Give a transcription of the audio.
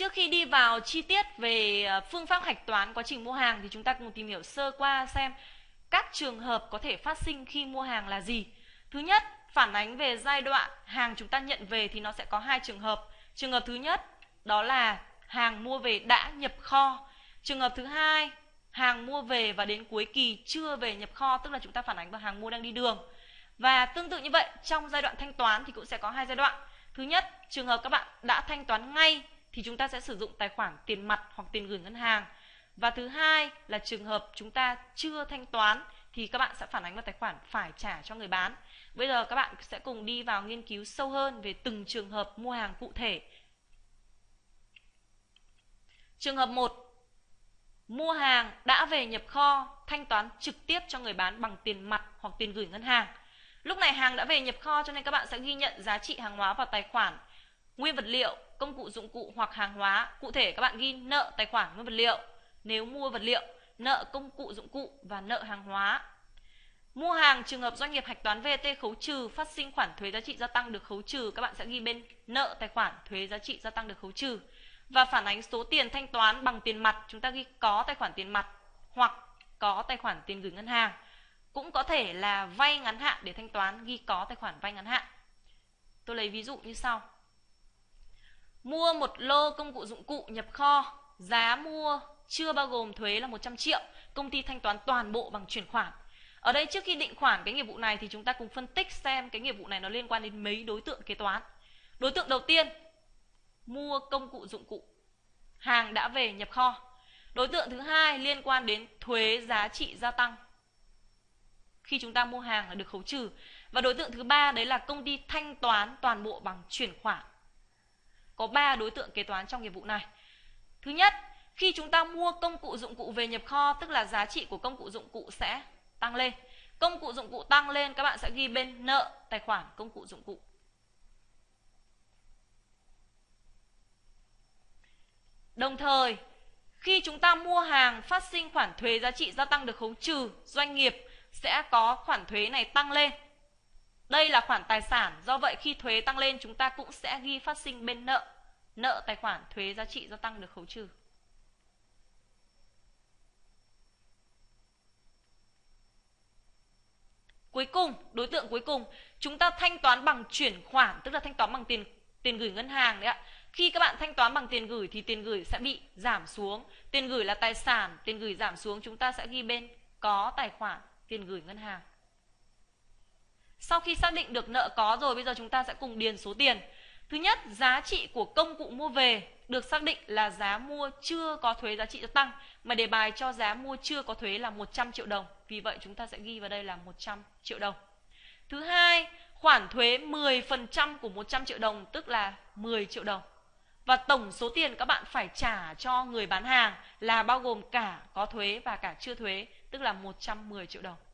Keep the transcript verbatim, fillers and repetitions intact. Trước khi đi vào chi tiết về phương pháp hạch toán quá trình mua hàng thì chúng ta cùng tìm hiểu sơ qua xem các trường hợp có thể phát sinh khi mua hàng là gì. Thứ nhất, phản ánh về giai đoạn hàng chúng ta nhận về thì nó sẽ có hai trường hợp. Trường hợp thứ nhất đó là hàng mua về đã nhập kho. Trường hợp thứ hai, hàng mua về và đến cuối kỳ chưa về nhập kho, tức là chúng ta phản ánh vào hàng mua đang đi đường. Và tương tự như vậy, trong giai đoạn thanh toán thì cũng sẽ có hai giai đoạn. Thứ nhất, trường hợp các bạn đã thanh toán ngay thì chúng ta sẽ sử dụng tài khoản tiền mặt hoặc tiền gửi ngân hàng. Và thứ hai là trường hợp chúng ta chưa thanh toán thì các bạn sẽ phản ánh vào tài khoản phải trả cho người bán. Bây giờ các bạn sẽ cùng đi vào nghiên cứu sâu hơn về từng trường hợp mua hàng cụ thể. Trường hợp một, mua hàng đã về nhập kho, thanh toán trực tiếp cho người bán bằng tiền mặt hoặc tiền gửi ngân hàng. Lúc này hàng đã về nhập kho cho nên các bạn sẽ ghi nhận giá trị hàng hóa vào tài khoản nguyên vật liệu, công cụ dụng cụ hoặc hàng hóa. Cụ thể các bạn ghi nợ tài khoản nguyên vật liệu nếu mua vật liệu, nợ công cụ dụng cụ và nợ hàng hóa. Mua hàng trường hợp doanh nghiệp hạch toán vê a tê khấu trừ, phát sinh khoản thuế giá trị gia tăng được khấu trừ, các bạn sẽ ghi bên nợ tài khoản thuế giá trị gia tăng được khấu trừ. Và phản ánh số tiền thanh toán bằng tiền mặt, chúng ta ghi có tài khoản tiền mặt hoặc có tài khoản tiền gửi ngân hàng. Cũng có thể là vay ngắn hạn để thanh toán, ghi có tài khoản vay ngắn hạn. Tôi lấy ví dụ như sau. Mua một lô công cụ dụng cụ nhập kho, giá mua chưa bao gồm thuế là một trăm triệu, công ty thanh toán toàn bộ bằng chuyển khoản. Ở đây trước khi định khoản cái nghiệp vụ này thì chúng ta cùng phân tích xem cái nghiệp vụ này nó liên quan đến mấy đối tượng kế toán. Đối tượng đầu tiên, mua công cụ dụng cụ, hàng đã về nhập kho. Đối tượng thứ hai liên quan đến thuế giá trị gia tăng, khi chúng ta mua hàng là được khấu trừ. Và đối tượng thứ ba đấy là công ty thanh toán toàn bộ bằng chuyển khoản. Có ba đối tượng kế toán trong nghiệp vụ này. Thứ nhất, khi chúng ta mua công cụ dụng cụ về nhập kho, tức là giá trị của công cụ dụng cụ sẽ tăng lên. Công cụ dụng cụ tăng lên, các bạn sẽ ghi bên nợ tài khoản công cụ dụng cụ. Đồng thời, khi chúng ta mua hàng phát sinh khoản thuế giá trị gia tăng được khấu trừ, doanh nghiệp sẽ có khoản thuế này tăng lên. Đây là khoản tài sản, do vậy khi thuế tăng lên chúng ta cũng sẽ ghi phát sinh bên nợ, nợ tài khoản thuế giá trị gia tăng được khấu trừ. Cuối cùng, đối tượng cuối cùng, chúng ta thanh toán bằng chuyển khoản, tức là thanh toán bằng tiền tiền gửi ngân hàng đấy ạ. Khi các bạn thanh toán bằng tiền gửi thì tiền gửi sẽ bị giảm xuống. Tiền gửi là tài sản, tiền gửi giảm xuống chúng ta sẽ ghi bên có tài khoản tiền gửi ngân hàng. Sau khi xác định được nợ có rồi, bây giờ chúng ta sẽ cùng điền số tiền. Thứ nhất, giá trị của công cụ mua về được xác định là giá mua chưa có thuế giá trị gia tăng, mà đề bài cho giá mua chưa có thuế là một trăm triệu đồng. Vì vậy chúng ta sẽ ghi vào đây là một trăm triệu đồng. Thứ hai, khoản thuế mười phần trăm của một trăm triệu đồng, tức là mười triệu đồng. Và tổng số tiền các bạn phải trả cho người bán hàng là bao gồm cả có thuế và cả chưa thuế, tức là một trăm mười triệu đồng.